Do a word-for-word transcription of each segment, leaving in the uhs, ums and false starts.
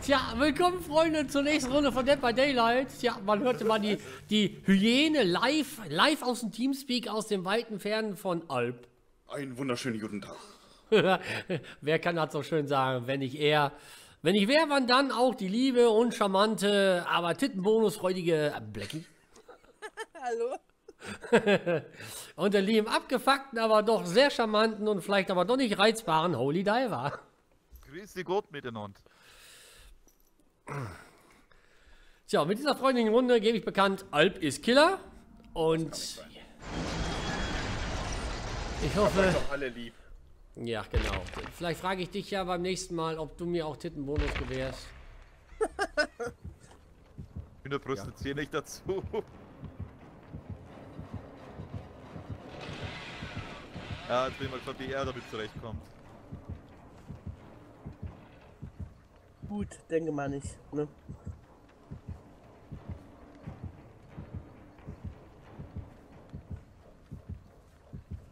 Tja, willkommen Freunde zur nächsten Runde von Dead by Daylight. Tja, man hörte mal die, die Hyäne live, live aus dem Teamspeak aus dem weiten Fernen von Alp. Einen wunderschönen guten Tag. Wer kann das so schön sagen, wenn nicht er? Wenn ich wäre, wann dann auch die liebe und charmante, aber tittenbonusfreudige Blackie. Hallo. Und der lieben abgefuckten, aber doch sehr charmanten und vielleicht aber doch nicht reizbaren Holy Diver. Grüß Sie Gott miteinander. Tja, mit dieser freundlichen Runde gebe ich bekannt, Alp ist Killer. Und ich hoffe... Ich doch alle lieb. Ja, genau. Vielleicht frage ich dich ja beim nächsten Mal, ob du mir auch Tittenbonus gewährst. Ich bin der Prostituier nicht dazu. Ja, jetzt bin ich mal gespannt, wie er damit zurechtkommt. Gut, denke mal nicht, ne?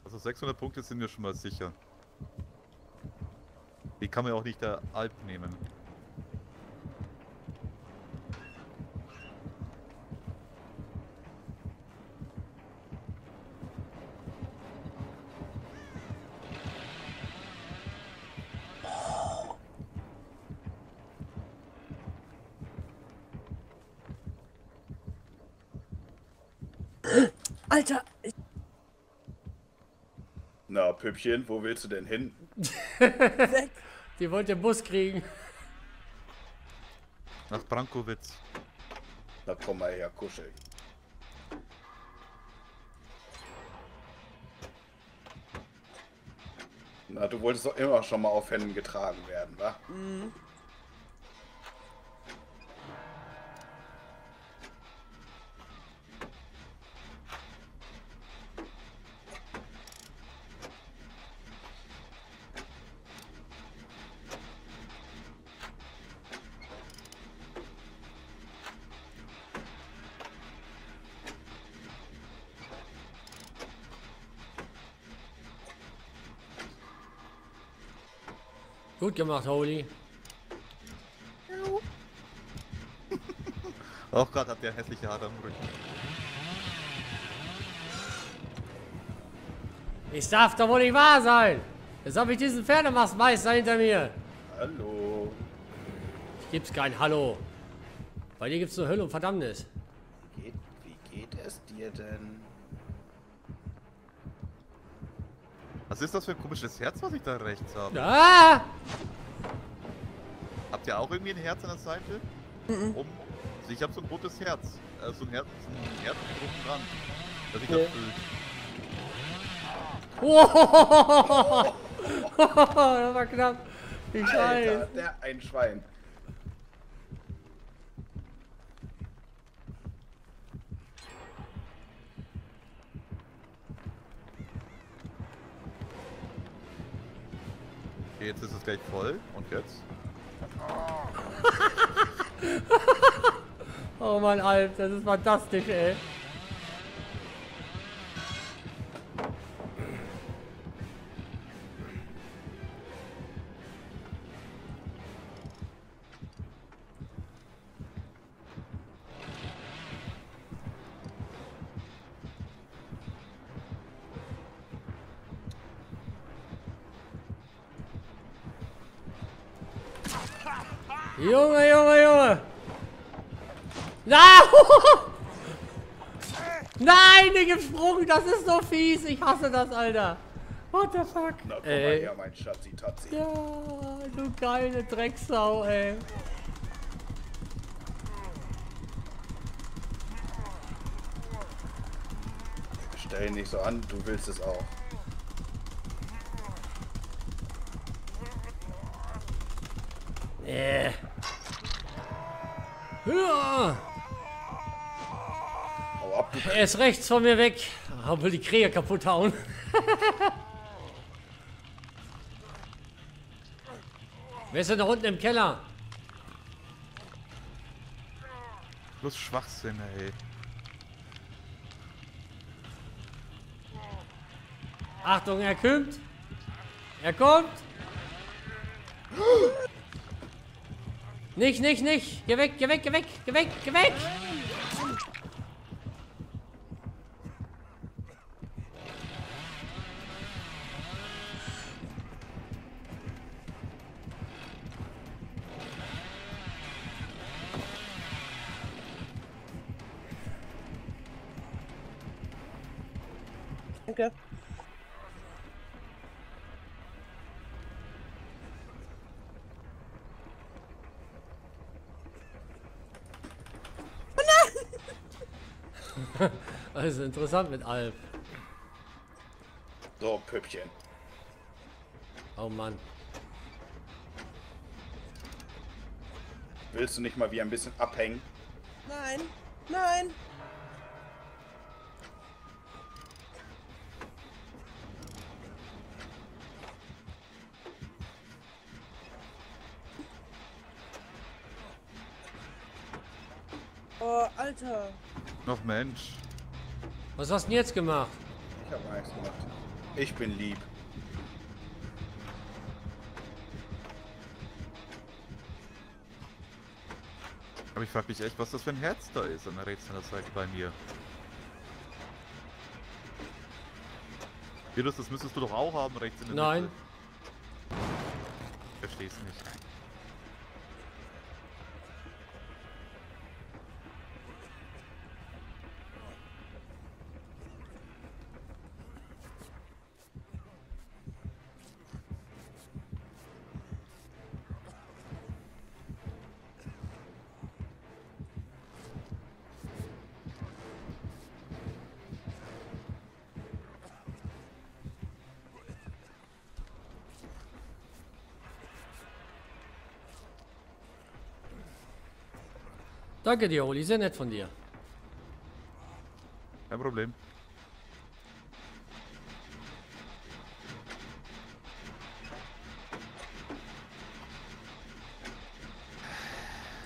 Also sechshundert Punkte sind mir schon mal sicher. Die kann man ja auch nicht der Alp nehmen. Alter! Na, Püppchen, wo willst du denn hin? Weg! Die wollte den Bus kriegen. Nach Brankowitz. Na komm mal her, kuscheln. Na, du wolltest doch immer schon mal auf Händen getragen werden, wa? Mhm. Gut gemacht, Holy. Hallo. Auch gerade hat der hässliche Haare am Rücken. Ich darf doch wohl nicht wahr sein. Jetzt habe ich diesen Pferdemastmeister hinter mir. Hallo. Ich gibt's kein Hallo. Bei dir gibt's nur Hölle und Verdammnis. Wie geht, wie geht es dir denn? Was ist das für ein komisches Herz, was ich da rechts habe? Ah! Habt ihr auch irgendwie ein Herz an der Seite? Mhm. Um, also ich habe so ein rotes Herz. Äh, so ein Herz, ein Herz mit rotem Rand. Dass ich das fühle. Das war knapp. Ich Alter, der ein Schwein. Jetzt ist es gleich voll. Und jetzt? Oh mein Alp, das ist fantastisch, ey. Junge, Junge, Junge! Na! Nein, den gesprungen, das ist so fies, ich hasse das, Alter! What the fuck? Na komm mal her, mein Schatzi-Tatzi. Ja, du geile Drecksau, ey. Stell ihn nicht so an, du willst es auch. Äh. Ja. Hau ab, er ist rechts von mir weg. Er will die Krähe kaputt hauen. Wer ist denn da unten im Keller? Bloß Schwachsinn, ey. Achtung, er kommt. Er kommt. Nicht, nicht, nicht. Geh weg, geh weg, geh weg, geh weg, geh weg. Danke. Also interessant mit Alf. So, Pöppchen. Oh Mann. Willst du nicht mal wie ein bisschen abhängen? Nein, nein. Oh, Alter. Noch Mensch. Was hast du denn jetzt gemacht? Ich habe nichts gemacht. Ich bin lieb. Aber ich frage mich echt, was das für ein Herz da ist an der Rätselanzeige bei mir. Virus, das müsstest du doch auch haben rechts in der Nein. Mitte. Ich versteh's nicht. Danke dir, Oli, sehr nett von dir. Kein Problem.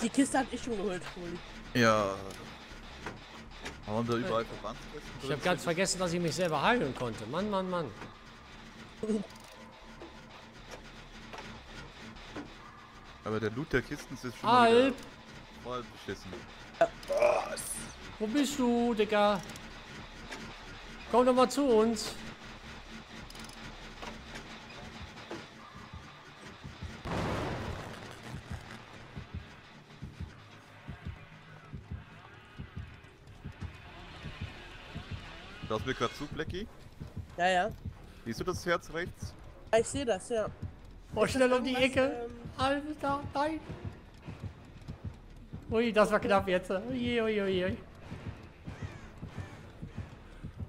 Die Kiste hab ich schon geholt, Oli. Ja. Haben wir überall verbrannt? Ich hab ganz vergessen, dass ich mich selber heilen konnte. Mann, Mann, Mann. Aber der Loot der Kisten ist schon Alp. Voll beschissen. Was? Wo bist du, Digga? Komm doch mal zu uns. Du hast mir gerade zu, Blackie? Ja, ja. Siehst du das Herz rechts? Ich sehe das, ja. Oh, schnell um die Ecke. Alles da, nein. Ui, das war knapp jetzt. Ui, ui, ui, ui.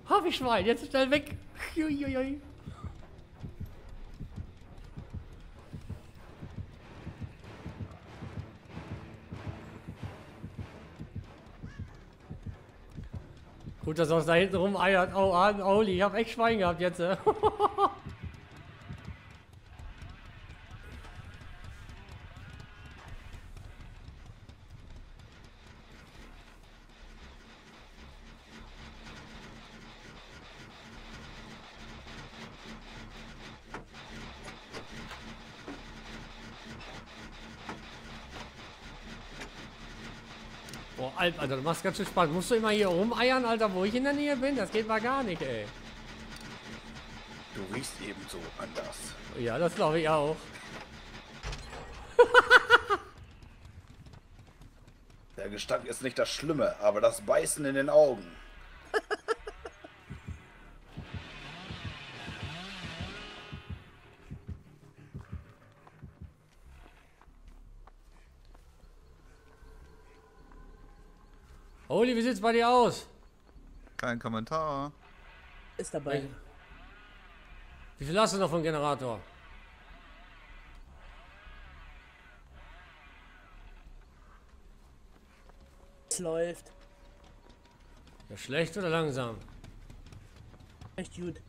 Hab ich Schwein, jetzt schnell weg. Ui, ui, ui. Gut, dass er uns da hinten rumeiert. Oh, Oli, ich hab echt Schwein gehabt jetzt. Oh, Alter, du machst ganz schön Spaß. Musst du immer hier rumeiern, Alter, wo ich in der Nähe bin? Das geht mal gar nicht, ey. Du riechst ebenso anders. Ja, das glaube ich auch. Der Gestank ist nicht das Schlimme, aber das Beißen in den Augen. Oli, wie sieht's bei dir aus? Kein Kommentar. Ist dabei. Wie viel hast du noch vom Generator? Es läuft. Ja, schlecht oder langsam? Echt gut.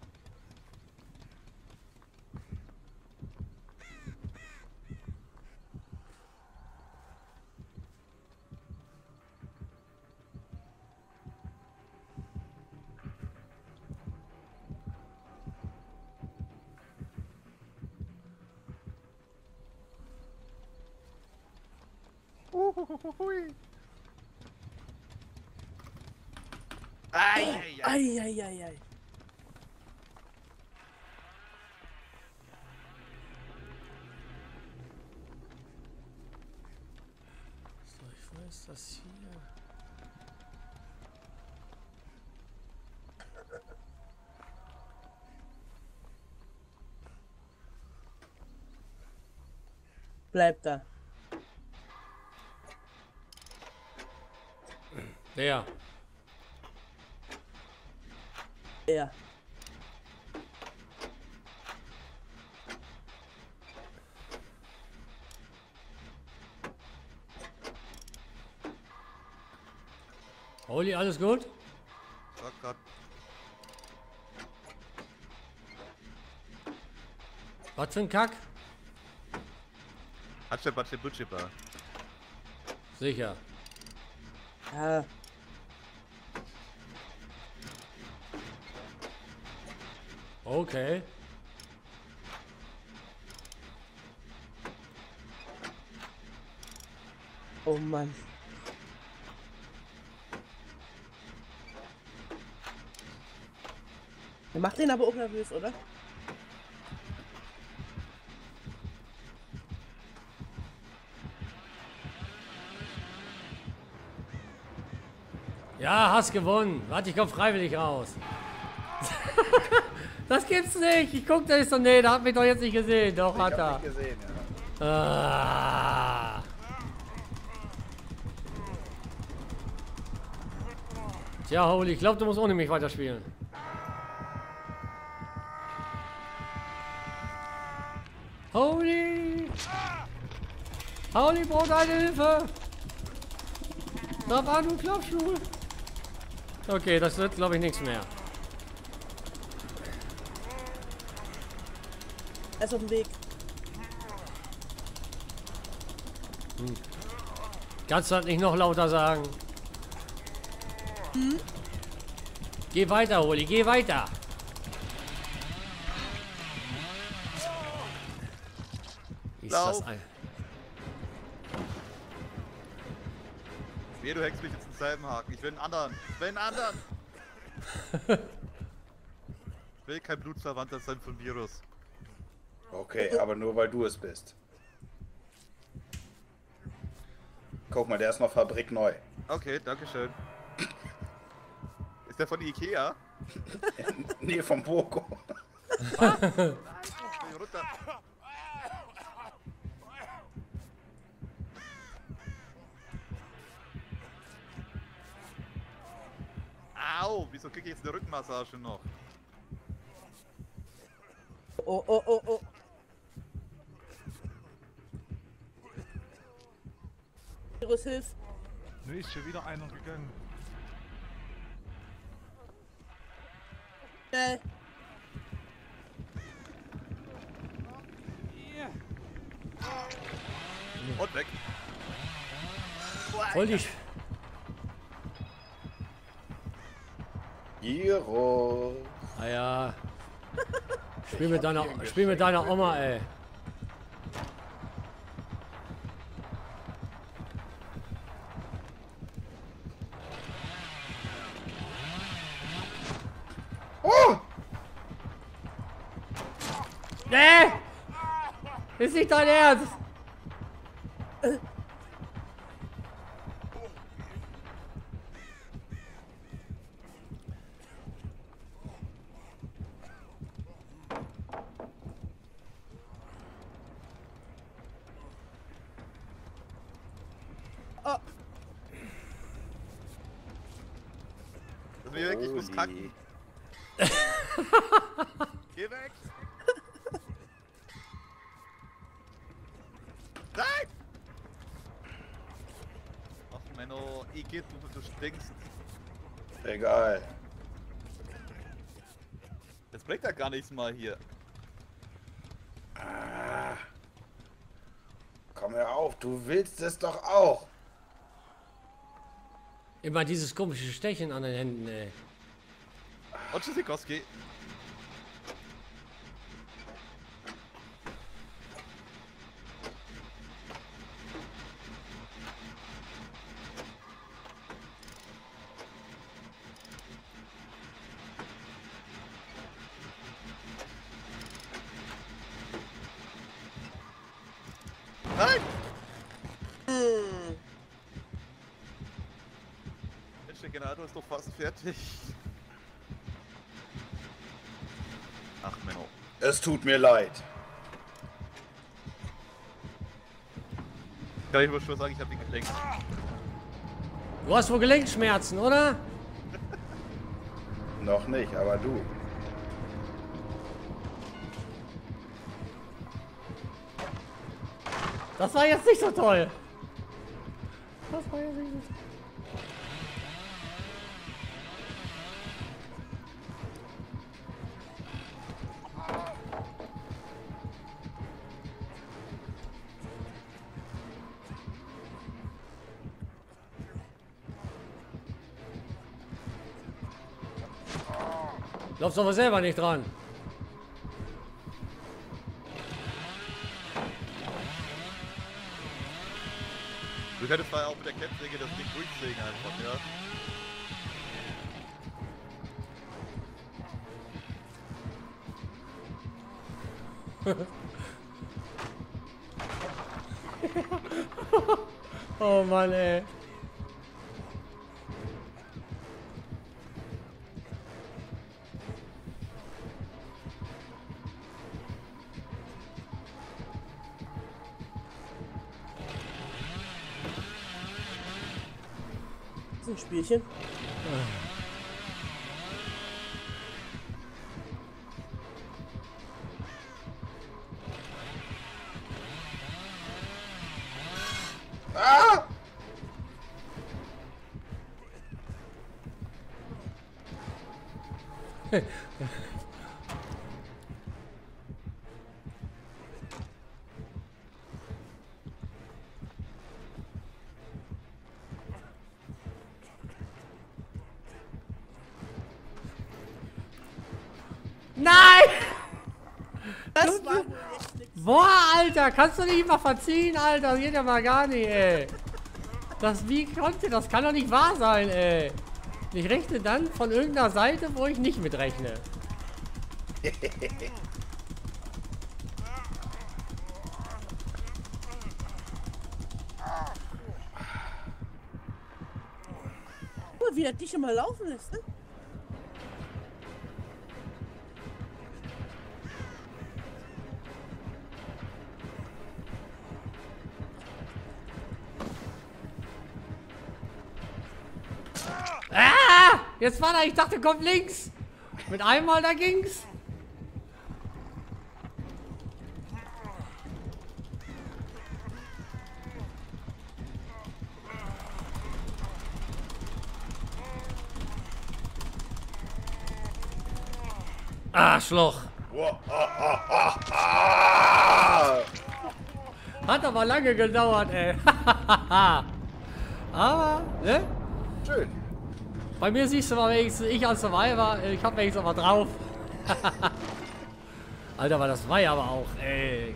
Uhuhuhui. Ei, ei, ei. Ei, ei, ei. So, ich weiß, dass hier... Bleib da. Der. Der. Holy, alles gut? Oh Gott. Was für ein Kack? Hatsche, batsche, butsche, ba. Sicher. Ja. Okay. Oh Mann. Der macht den aber auch nervös, oder? Ja, hast gewonnen. Warte, ich komm freiwillig raus. Das gibt's nicht. Ich guck da nicht so. Nee, der hat mich doch jetzt nicht gesehen. Doch, hat er. Ich hab mich gesehen, ja. Ah. Tja, Holy, ich glaube, du musst ohne mich weiterspielen. Holy! Holy braucht eine Hilfe! Da war nur Klappschuhe! Okay, das wird, glaube ich, nichts mehr. Er ist auf dem Weg. Hm. Kannst du halt nicht noch lauter sagen. Hm? Geh weiter, Holy, geh weiter. Ist das ein... Wehe, du hackst mich jetzt ins selben Haken. Ich will einen anderen. Ich will einen anderen. Ich will kein Blutsverwandter sein vom Virus. Okay, aber nur weil du es bist. Guck mal, der ist noch fabrikneu. Okay, danke schön. Ist der von Ikea? Nee, vom Poco. Ah, nein, ich will runter. Au, wieso krieg ich jetzt eine Rückenmassage noch? Oh, oh, oh, oh. Virus, hilf. Nee, ist schon wieder einer gegangen. Äh. Und weg. Voll dich. Virus. Ah ja. Spiel mit deiner, spiel mit deiner Oma, ey. Oh! Nee! Ist nicht dein Ernst! Kacken. Geh weg! Nein! Ach Menno, ich geh, du, du stinkst. Egal. Jetzt bringt er gar nichts mal hier. Ah. Komm her auf, du willst es doch auch. Immer dieses komische Stechen an den Händen, ey. Und Tschüssikowski. Nein! Hm. Der Generator ist doch fast fertig. Ach Menno. Es tut mir leid. Kann ich wohl schon sagen, ich habe den gelenkt. Du hast wohl Gelenkschmerzen, oder? Noch nicht, aber du. Das war jetzt nicht so toll. Das war jetzt nicht so toll. Glaubst du aber selber nicht dran. Du könntest mal auch mit der Kettensäge das Ding durchsägen einfach, ja? Oh Mann, ey. Ein Spielchen. Ah! Nein! Das war boah, Alter! Kannst du nicht mal verziehen, Alter? Das geht ja mal gar nicht, ey! Das, wie konnte? Das kann doch nicht wahr sein, ey! Ich rechne dann von irgendeiner Seite, wo ich nicht mitrechne. Guck mal, wie er dich immer laufen lässt, ne? Jetzt war da, ich dachte, kommt links. Mit einmal, da ging's. Arschloch. Hat aber lange gedauert, ey. Aber, ne? Schön. Bei mir siehst du mal wenigstens, ich als Survivor, ich hab wenigstens aber drauf. Alter, war das war ja aber auch, ey.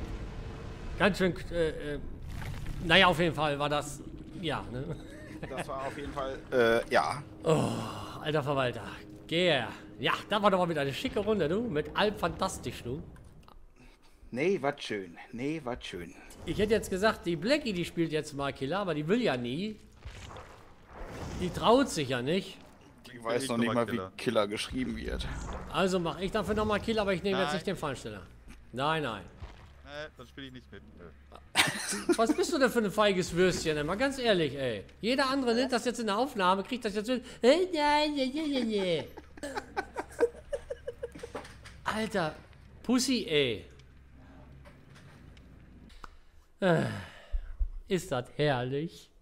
Ganz schön, äh, äh, naja, auf jeden Fall war das, ja, ne? Das war auf jeden Fall, äh, ja. Oh, alter Verwalter, geh. Ja, da war doch mal mit einer schicke Runde, du, mit allem fantastisch, du. Nee, was schön, nee, was schön. Ich hätte jetzt gesagt, die Blackie, die spielt jetzt mal Killer, aber die will ja nie. Die traut sich ja nicht. Ich weiß ich noch nicht mal, Killer. Wie Killer geschrieben wird. Also mache ich dafür nochmal Killer, aber ich nehme jetzt nicht den Feinsteller. Nein, nein. Nein, das spiele ich nicht mit. Was bist du denn für ein feiges Würstchen, ey? Mal ganz ehrlich, ey. Jeder andere nimmt das jetzt in der Aufnahme, kriegt das jetzt mit. Hey, nein, nein, nein, nein. Alter, Pussy, ey. Ist das herrlich?